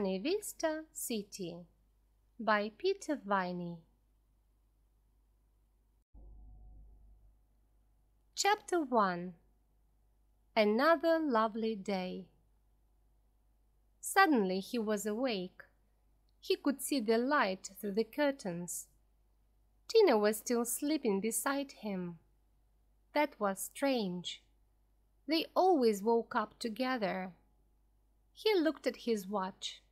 Sunnyvista City by Peter Viney. Chapter 1. Another lovely day. Suddenly he was awake. He could see the light through the curtains. Tina was still sleeping beside him. That was strange. They always woke up together. He looked at his watch.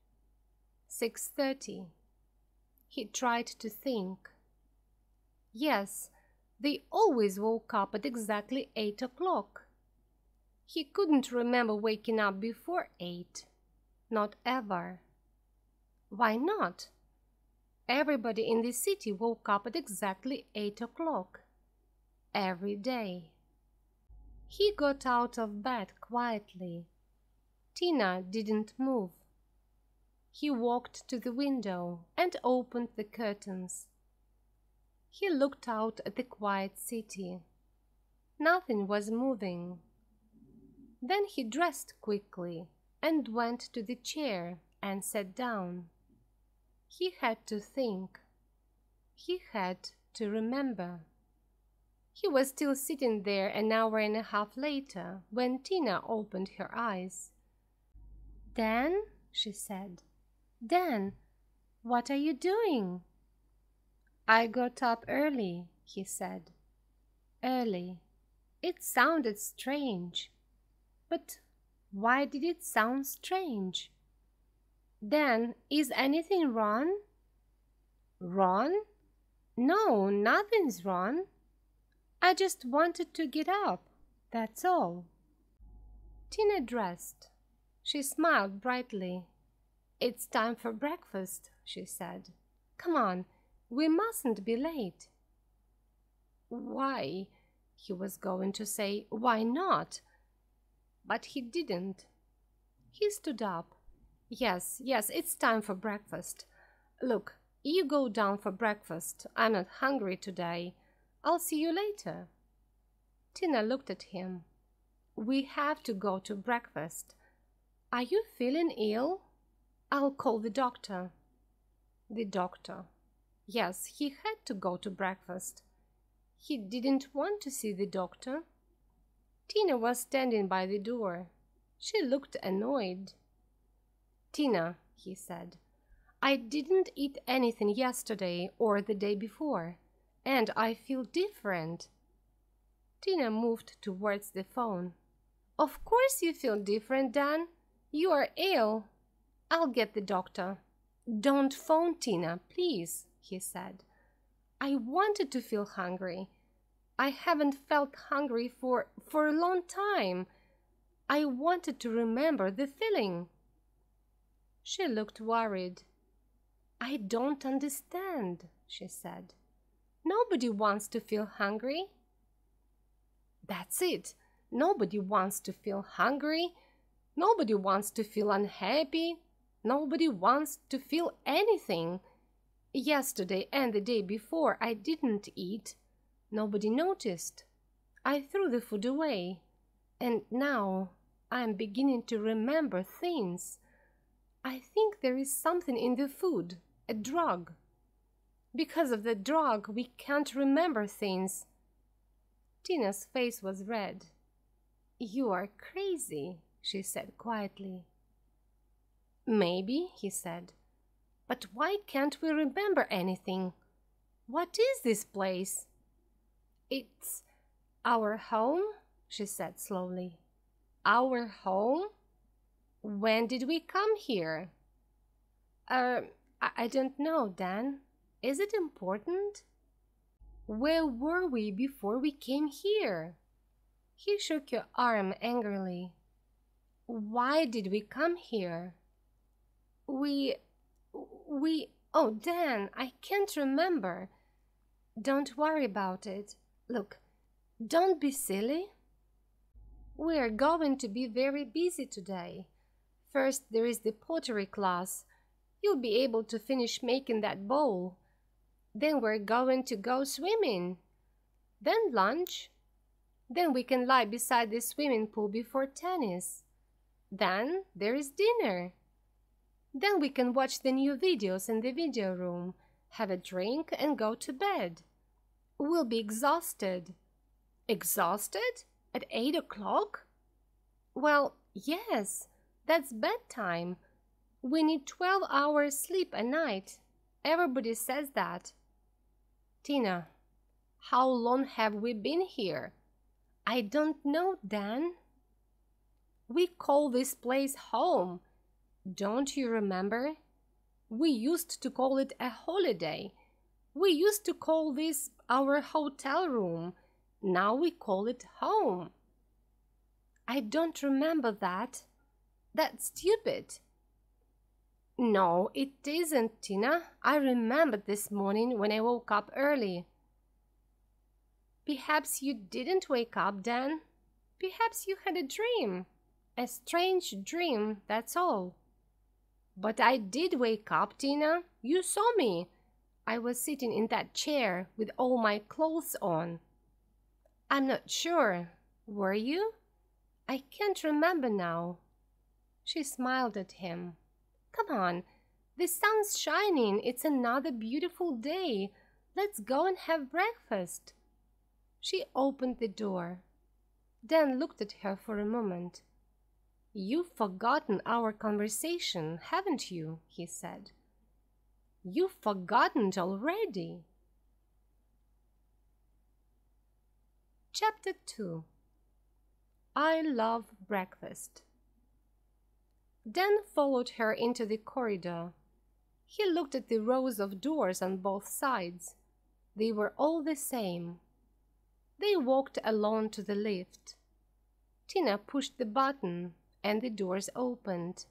6:30. He tried to think. Yes, they always woke up at exactly 8 o'clock. He couldn't remember waking up before 8. Not ever. Why not? Everybody in the city woke up at exactly 8 o'clock. Every day. He got out of bed quietly. Tina didn't move. He walked to the window and opened the curtains. He looked out at the quiet city. Nothing was moving. Then he dressed quickly and went to the chair and sat down. He had to think. He had to remember. He was still sitting there an hour and a half later when Tina opened her eyes. "Dan," she said, "Dan, what are you doing?" "I got up early," he said. Early. It sounded strange. But why did it sound strange? "Dan, is anything wrong?" "Wrong? No, nothing's wrong. I just wanted to get up, that's all." Tina dressed. She smiled brightly. "It's time for breakfast," she said. "Come on, we mustn't be late." Why? He was going to say, "Why not?" But he didn't. He stood up. Yes, it's time for breakfast. "Look, you go down for breakfast. I'm not hungry today. I'll see you later." Tina looked at him. "We have to go to breakfast. Are you feeling ill? I'll call the doctor." The doctor. Yes, he had to go to breakfast. He didn't want to see the doctor. Tina was standing by the door. She looked annoyed. "Tina," he said, "I didn't eat anything yesterday or the day before. And I feel different." Tina moved towards the phone. "Of course you feel different, Dan. You are ill. I'll get the doctor." "Don't phone, Tina, please," he said. "I wanted to feel hungry. I haven't felt hungry for a long time. I wanted to remember the feeling." She looked worried. "I don't understand," she said. "Nobody wants to feel hungry." "That's it. Nobody wants to feel hungry. Nobody wants to feel unhappy. Nobody wants to feel anything. Yesterday and the day before I didn't eat. Nobody noticed. I threw the food away. And now I'm beginning to remember things. I think there is something in the food, a drug. Because of the drug, we can't remember things." Tina's face was red. "You are crazy," she said quietly. "Maybe," he said. "But why can't we remember anything? What is this place?" "It's our home," she said slowly. "Our home? When did we come here?" I don't know, Dan. Is it important? Where were we before we came here?" He shook her arm angrily. "Why did we come here?" We oh, Dan, I can't remember." "Don't worry about it. Look, don't be silly. We're going to be very busy today. First, there is the pottery class. You'll be able to finish making that bowl. Then we're going to go swimming. Then lunch. Then we can lie beside the swimming pool before tennis. Then there is dinner. Then we can watch the new videos in the video room, have a drink and go to bed. We'll be exhausted. Exhausted? At 8 o'clock? Well, yes, that's bedtime. We need 12 hours sleep a night. Everybody says that. Tina, how long have we been here? I don't know, Dan. We call this place home. Don't you remember? We used to call it a holiday. We used to call this our hotel room. Now we call it home. I don't remember that. That's stupid. No, it isn't, Tina. I remembered this morning when I woke up early. Perhaps you didn't wake up, Dan. Perhaps you had a dream. A strange dream, that's all. But I did wake up, Tina. You saw me. I was sitting in that chair with all my clothes on. I'm not sure. Were you? I can't remember now. She smiled at him. Come on. The sun's shining. It's another beautiful day. Let's go and have breakfast. She opened the door. Dan looked at her for a moment. You've forgotten our conversation, haven't you? He said. You've forgotten it already. Chapter 2. I love breakfast. Dan followed her into the corridor. He looked at the rows of doors on both sides. They were all the same. They walked alone to the lift. Tina pushed the button, and the doors opened.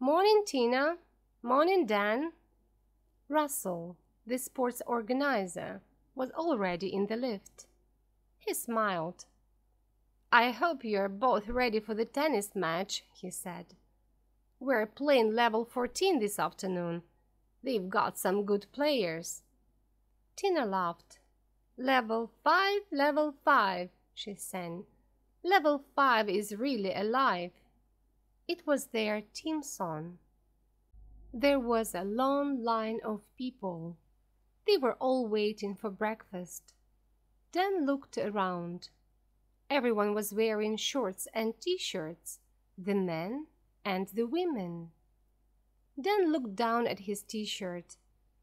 Morning, Tina. Morning, Dan. Russell, the sports organizer, was already in the lift. He smiled. I hope you're both ready for the tennis match, he said. We're playing level 14 this afternoon. They've got some good players. Tina laughed. Level 5, she sang. Level 5 is really alive. It was their team song. There was a long line of people. They were all waiting for breakfast. Dan looked around. Everyone was wearing shorts and t-shirts, the men and the women. Dan looked down at his t-shirt.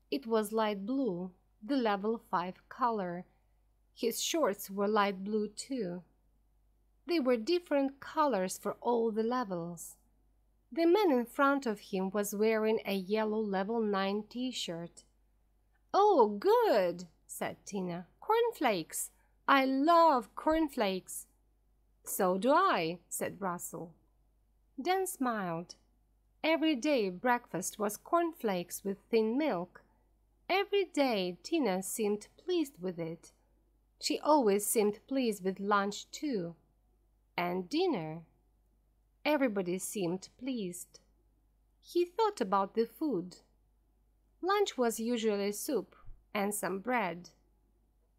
It was light blue, the level 5 color. His shorts were light blue too. They were different colors for all the levels. The man in front of him was wearing a yellow level 9 t-shirt. Oh, good, said Tina. Cornflakes. I love cornflakes. So do I, said Russell. Dan smiled. Every day breakfast was cornflakes with thin milk. Every day Tina seemed pleased with it. She always seemed pleased with lunch too. And dinner. Everybody seemed pleased. He thought about the food. Lunch was usually soup and some bread.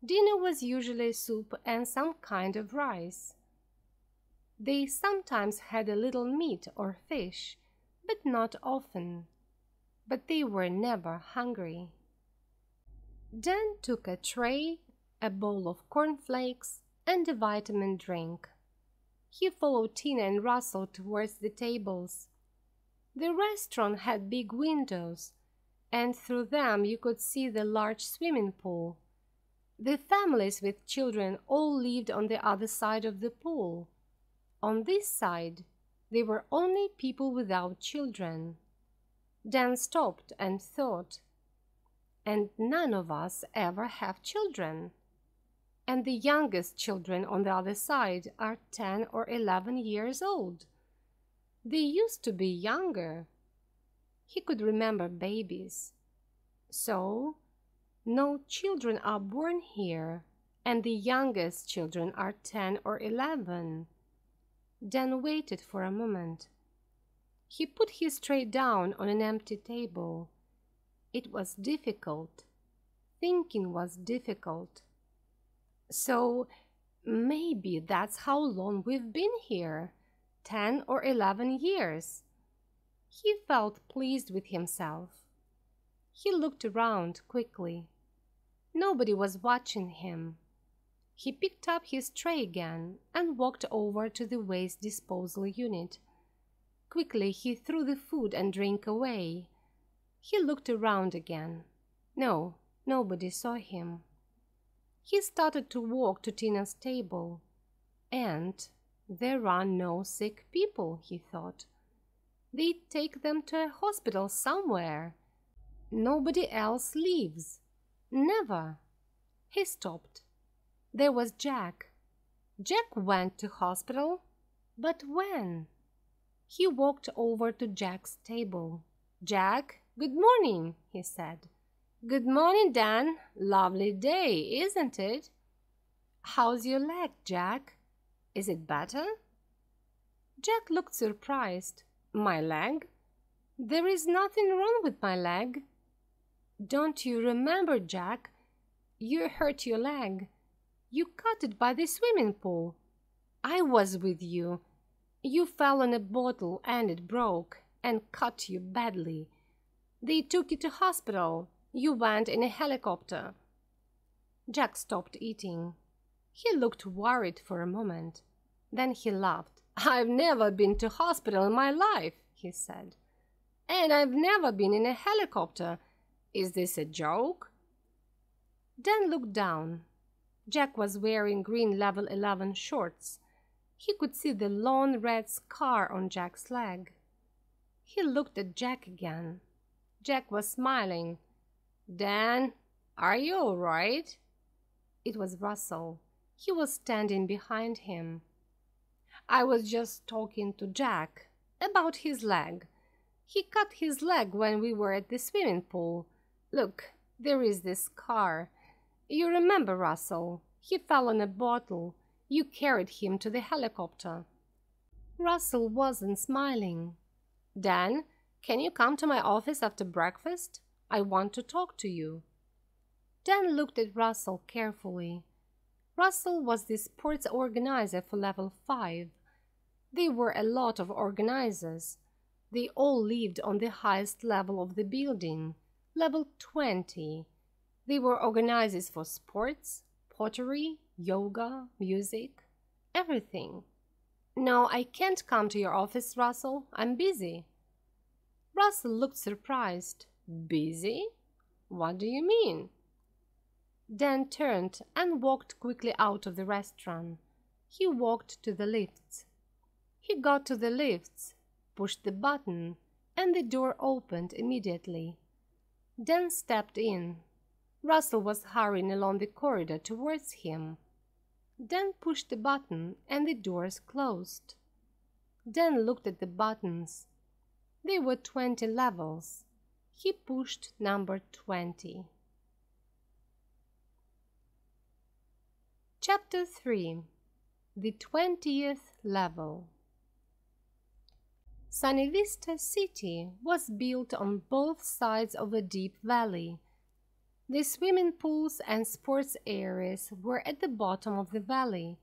Dinner was usually soup and some kind of rice. They sometimes had a little meat or fish, but not often. But they were never hungry. Dan took a tray, a bowl of cornflakes, and a vitamin drink. He followed Tina and Russell towards the tables. The restaurant had big windows, and through them you could see the large swimming pool. The families with children all lived on the other side of the pool. On this side, there were only people without children. Dan stopped and thought, and none of us ever have children. And the youngest children on the other side are 10 or 11 years old. They used to be younger. He could remember babies. So, no children are born here, and the youngest children are 10 or 11. Dan waited for a moment. He put his tray down on an empty table. It was difficult. Thinking was difficult. So, maybe that's how long we've been here, 10 or 11 years. He felt pleased with himself. He looked around quickly. Nobody was watching him. He picked up his tray again and walked over to the waste disposal unit. Quickly he threw the food and drink away. He looked around again. No, nobody saw him. He started to walk to Tina's table. And there are no sick people, he thought. They take them to a hospital somewhere. Nobody else leaves. Never. He stopped. There was Jack. Jack went to hospital, but when? He walked over to Jack's table. "Jack, good morning," he said. "Good morning, Dan. Lovely day, isn't it? How's your leg, Jack? Is it better?" Jack looked surprised. "My leg? There is nothing wrong with my leg." "Don't you remember, Jack? You hurt your leg. You cut it by the swimming pool. I was with you. You fell on a bottle and it broke and cut you badly. They took you to hospital. You went in a helicopter." Jack stopped eating. He looked worried for a moment. Then he laughed. "I've never been to hospital in my life," he said. "And I've never been in a helicopter. Is this a joke?" Dan looked down. Jack was wearing green level 11 shorts. He could see the long red scar on Jack's leg. He looked at Jack again. Jack was smiling. "Dan, are you all right?" It was Russell. He was standing behind him. "I was just talking to Jack about his leg. He cut his leg when we were at the swimming pool. Look, there is this scar. You remember, Russell? He fell on a bottle. You carried him to the helicopter." Russell wasn't smiling. "Dan, can you come to my office after breakfast? I want to talk to you." Dan looked at Russell carefully. Russell was the sports organizer for level 5. There were a lot of organizers. They all lived on the highest level of the building, level 20. They were organizers for sports, pottery, yoga, music, everything. "No, I can't come to your office, Russell. I'm busy." Russell looked surprised. "Busy? What do you mean?" Dan turned and walked quickly out of the restaurant. He walked to the lifts. He got to the lifts, pushed the button, and the door opened immediately. Dan stepped in. Russell was hurrying along the corridor towards him. Dan pushed the button and the doors closed. Dan looked at the buttons. There were 20 levels. He pushed number 20. Chapter 3. The 20th Level. Sunnyvista City was built on both sides of a deep valley. The swimming pools and sports areas were at the bottom of the valley.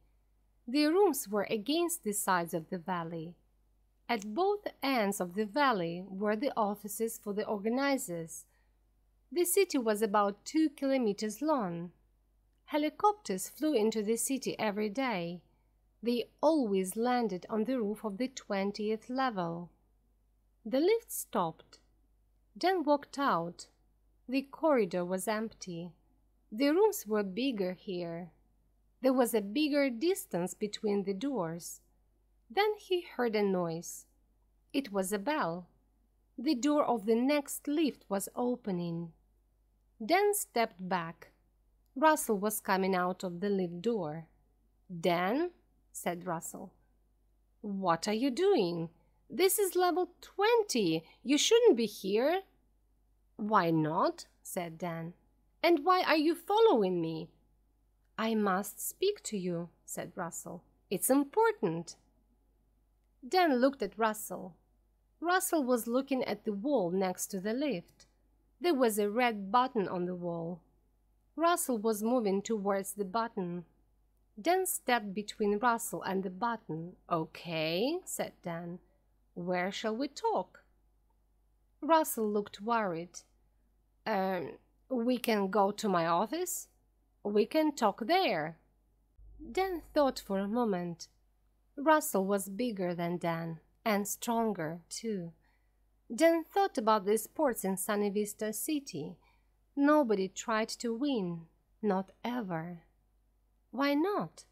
The rooms were against the sides of the valley. At both ends of the valley were the offices for the organizers. The city was about 2 kilometers long. Helicopters flew into the city every day. They always landed on the roof of the 20th level. The lift stopped. Dan walked out. The corridor was empty. The rooms were bigger here. There was a bigger distance between the doors. Then he heard a noise. It was a bell. The door of the next lift was opening. Dan stepped back. Russell was coming out of the lift door. "Dan," said Russell, "what are you doing? This is level 20. You shouldn't be here." "Why not?" said Dan. "And why are you following me?" "I must speak to you," said Russell. "It's important." Dan looked at Russell. Russell was looking at the wall next to the lift. There was a red button on the wall. Russell was moving towards the button. Dan stepped between Russell and the button. "Okay," said Dan. "Where shall we talk?" Russell looked worried. We can go to my office. We can talk there. Dan thought for a moment. Russell was bigger than Dan, and stronger, too. Dan thought about the sports in Sunnyvista City. Nobody tried to win, not ever. Why not?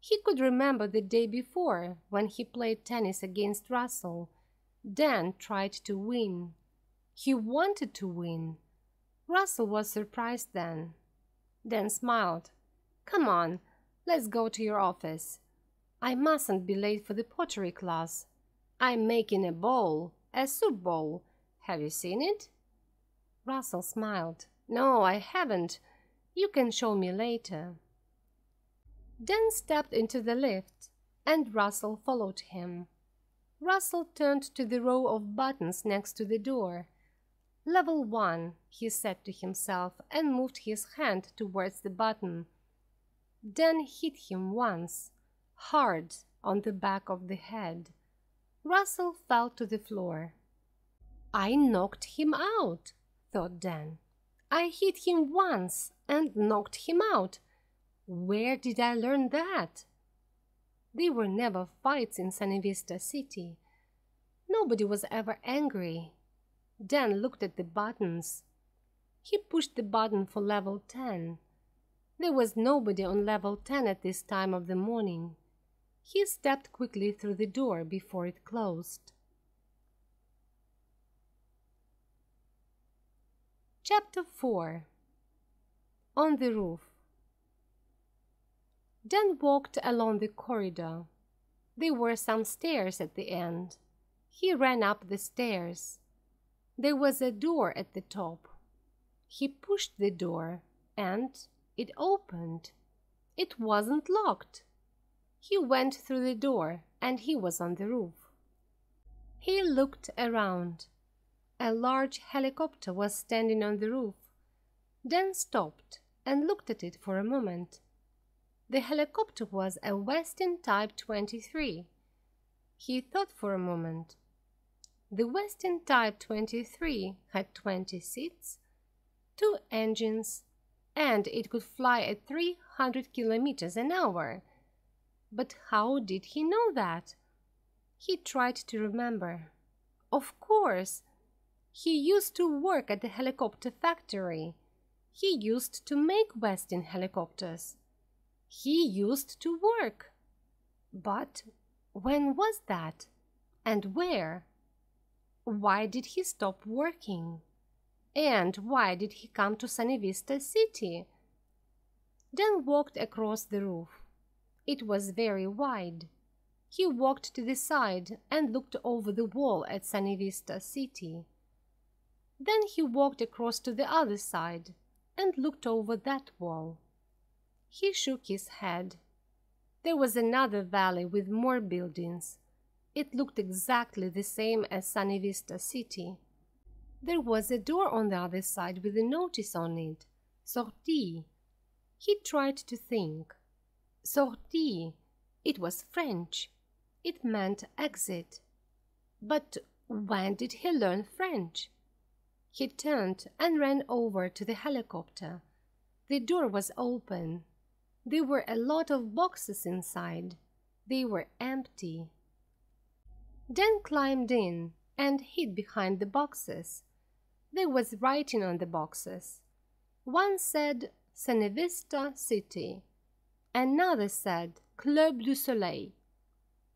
He could remember the day before, when he played tennis against Russell. Dan tried to win. He wanted to win. Russell was surprised then. Dan smiled. Come on, let's go to your office. I mustn't be late for the pottery class. I'm making a bowl, a soup bowl. Have you seen it? Russell smiled. No, I haven't. You can show me later. Dan stepped into the lift, and Russell followed him. Russell turned to the row of buttons next to the door. Level 1, he said to himself, and moved his hand towards the button. Dan hit him once, hard on the back of the head. Russell fell to the floor. I knocked him out, thought Dan. I hit him once and knocked him out. Where did I learn that? There were never fights in Sunnyvista City. Nobody was ever angry. Dan looked at the buttons. He pushed the button for level 10. There was nobody on level 10 at this time of the morning. He stepped quickly through the door before it closed. Chapter 4. On the Roof. Dan walked along the corridor. There were some stairs at the end. He ran up the stairs. There was a door at the top. He pushed the door, and it opened. It wasn't locked. He went through the door, and he was on the roof. He looked around. A large helicopter was standing on the roof. Dan stopped and looked at it for a moment. The helicopter was a Westin Type 23. He thought for a moment. The Westin Type 23 had 20 seats, 2 engines, and it could fly at 300 kilometers an hour. But how did he know that? He tried to remember. Of course, he used to work at the helicopter factory. He used to make Westin helicopters. He used to work. But when was that? And where? Why did he stop working? And why did he come to Sunnyvista City? Dan walked across the roof. It was very wide. He walked to the side and looked over the wall at Sunnyvista City. Then he walked across to the other side and looked over that wall. He shook his head. There was another valley with more buildings. It looked exactly the same as Sunnyvista City. There was a door on the other side with a notice on it. Sortie. He tried to think. Sortie. It was French. It meant exit. But when did he learn French? He turned and ran over to the helicopter. The door was open. There were a lot of boxes inside. They were empty. Dan climbed in and hid behind the boxes. There was writing on the boxes. One said Sunnyvista City. Another said Club du Soleil.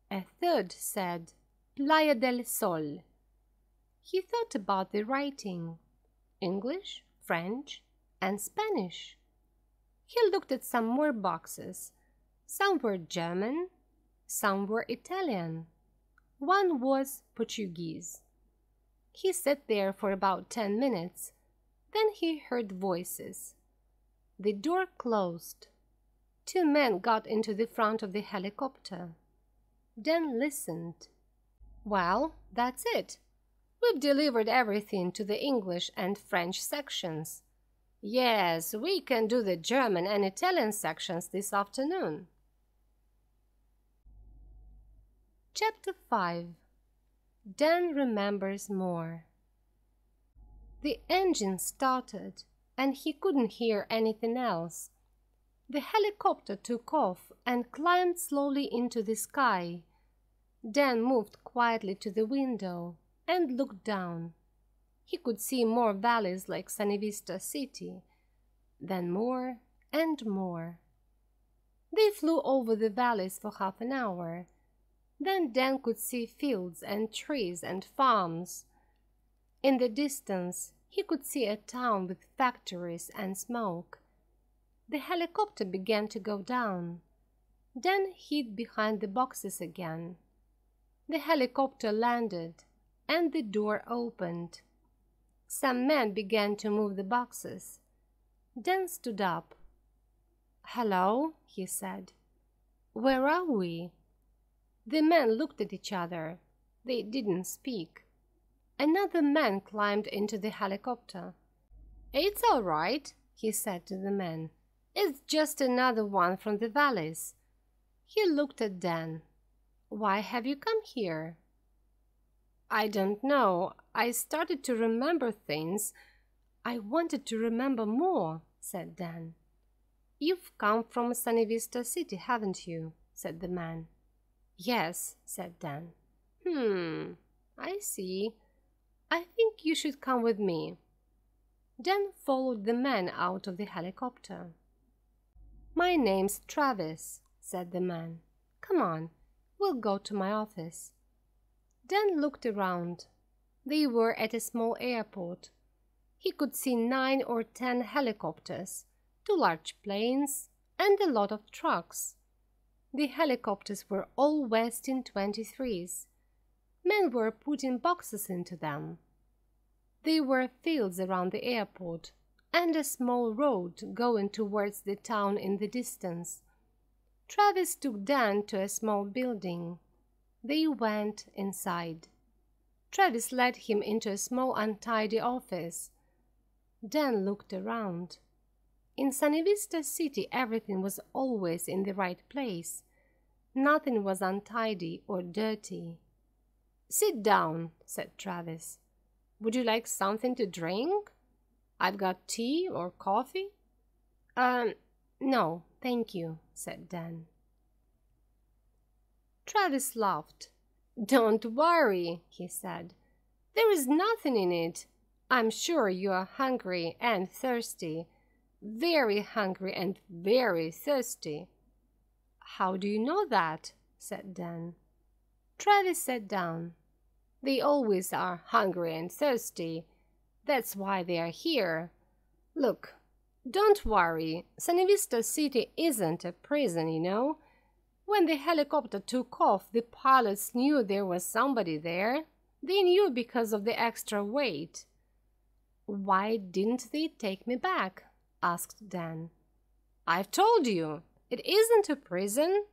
A third said Playa del Sol. He thought about the writing. English, French, and Spanish. He looked at some more boxes. Some were German, some were Italian. One was Portuguese. He sat there for about 10 minutes. Then he heard voices. The door closed. 2 men got into the front of the helicopter. Dan listened. Well, that's it. We've delivered everything to the English and French sections. Yes, we can do the German and Italian sections this afternoon. Chapter 5. Dan remembers more. The engine started, and he couldn't hear anything else. The helicopter took off and climbed slowly into the sky. Dan moved quietly to the window and looked down. He could see more valleys like Sunnyvista City, then more and more. They flew over the valleys for half an hour. Then Dan could see fields and trees and farms. In the distance, he could see a town with factories and smoke. The helicopter began to go down. Dan hid behind the boxes again. The helicopter landed, and the door opened. Some men began to move the boxes. Dan stood up. "Hello," he said. "Where are we?" The men looked at each other. They didn't speak. Another man climbed into the helicopter. "It's all right," he said to the men. "It's just another one from the valleys." He looked at Dan. "Why have you come here?" "I don't know. I started to remember things. I wanted to remember more," said Dan. "You've come from Sunnyvista City, haven't you?" said the man. "Yes," said Dan. I see. I think you should come with me." Dan followed the man out of the helicopter. "My name's Travis," said the man. "Come on, we'll go to my office." Dan looked around. They were at a small airport. He could see 9 or 10 helicopters, 2 large planes, and a lot of trucks. The helicopters were all Westin 23s. Men were putting boxes into them. There were fields around the airport and a small road going towards the town in the distance. Travis took Dan to a small building. They went inside. Travis led him into a small untidy office. Dan looked around. In Sunnyvista City, everything was always in the right place. Nothing was untidy or dirty. "Sit down," said Travis. "Would you like something to drink? I've got tea or coffee." No, thank you," said Dan. Travis laughed. "Don't worry," he said. "There is nothing in it. I'm sure you are hungry and thirsty. Very hungry and very thirsty." "How do you know that?" said Dan. Travis sat down. "They always are hungry and thirsty. That's why they are here. Look, don't worry. Sunnyvista City isn't a prison, you know. When the helicopter took off, the pilots knew there was somebody there. They knew because of the extra weight." "Why didn't they take me back?" asked Dan. "I've told you. It isn't a prison.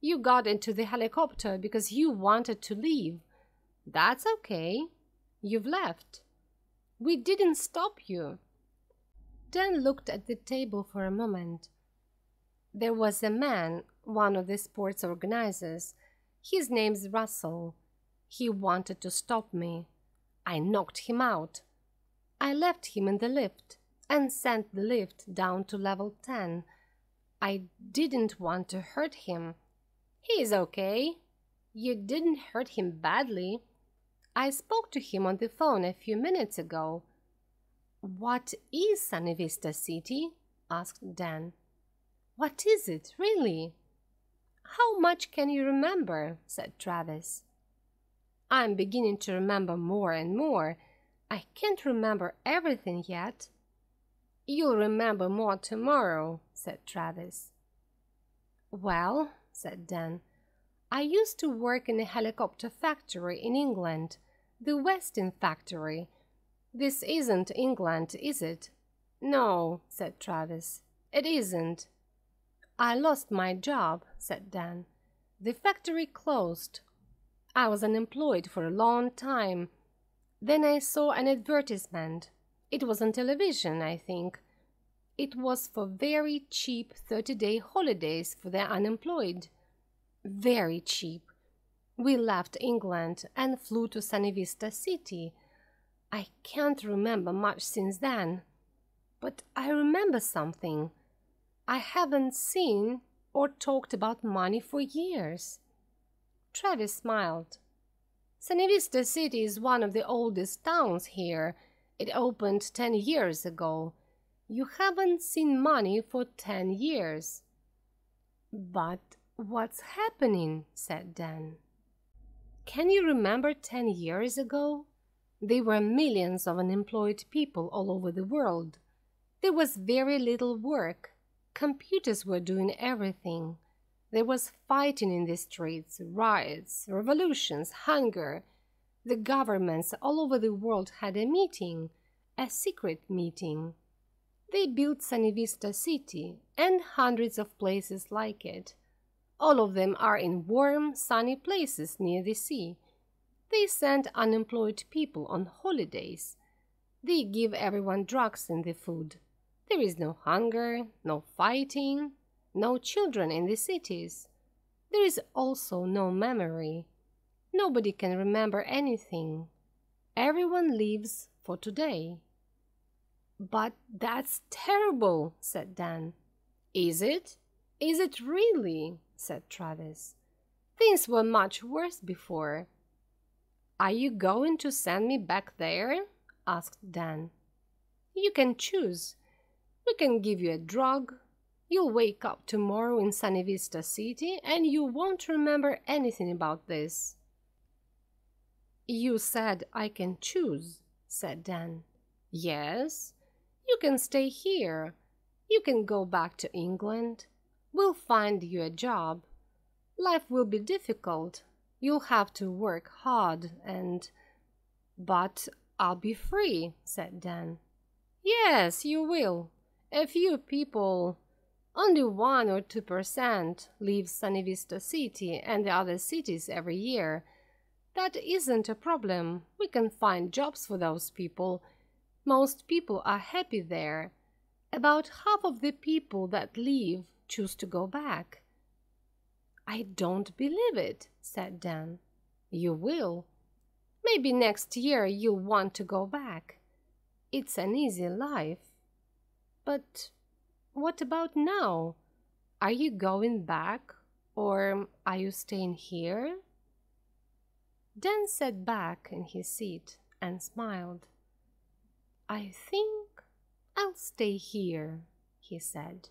You got into the helicopter because you wanted to leave. That's okay. You've left. We didn't stop you." Dan looked at the table for a moment. There was a man, one of the sports organizers. His name's Russell. He wanted to stop me. I knocked him out. I left him in the lift and sent the lift down to level 10. I didn't want to hurt him. He's okay. You didn't hurt him badly. I spoke to him on the phone a few minutes ago. "What is Sunnyvista City?" asked Dan. "What is it, really?" "How much can you remember?" said Travis. "I'm beginning to remember more and more. I can't remember everything yet." "You'll remember more tomorrow," said Travis. "Well," said Dan, "I used to work in a helicopter factory in England, the Westin factory. This isn't England, is it?" "No," said Travis, "it isn't." "I lost my job," said Dan. "The factory closed. I was unemployed for a long time. Then I saw an advertisement. It was on television, I think. It was for very cheap 30-day holidays for the unemployed. Very cheap. We left England and flew to Sunnyvista City. I can't remember much since then, but I remember something. I haven't seen or talked about money for years. Travis smiled. Sunnyvista City is one of the oldest towns here. It opened 10 years ago. You haven't seen money for 10 years. But what's happening? Said Dan. Can you remember 10 years ago? There were millions of unemployed people all over the world. There was very little work. Computers were doing everything. There was fighting in the streets, riots, revolutions, hunger. The governments all over the world had a meeting, a secret meeting. They built Sunnyvista City and hundreds of places like it. All of them are in warm, sunny places near the sea. They send unemployed people on holidays. They give everyone drugs and the food. There is no hunger, no fighting, no children in the cities. There is also no memory. Nobody can remember anything. Everyone lives for today. But that's terrible, said Dan. Is it? Is it really? Said Travis. Things were much worse before. Are you going to send me back there? Asked Dan. You can choose. We can give you a drug. You'll wake up tomorrow in Sunnyvista City and you won't remember anything about this. You said I can choose, said Dan. Yes, you can stay here. You can go back to England. We'll find you a job. Life will be difficult. You'll have to work hard and... But I'll be free, said Dan. Yes, you will. A few people... Only 1 or 2% leave Sunnyvista City and the other cities every year. That isn't a problem. We can find jobs for those people. Most people are happy there. About half of the people that leave choose to go back. I don't believe it, said Dan. You will. Maybe next year you'll want to go back. It's an easy life. But... what about now? Are you going back or are you staying here? Dan sat back in his seat and smiled. I think I'll stay here, he said.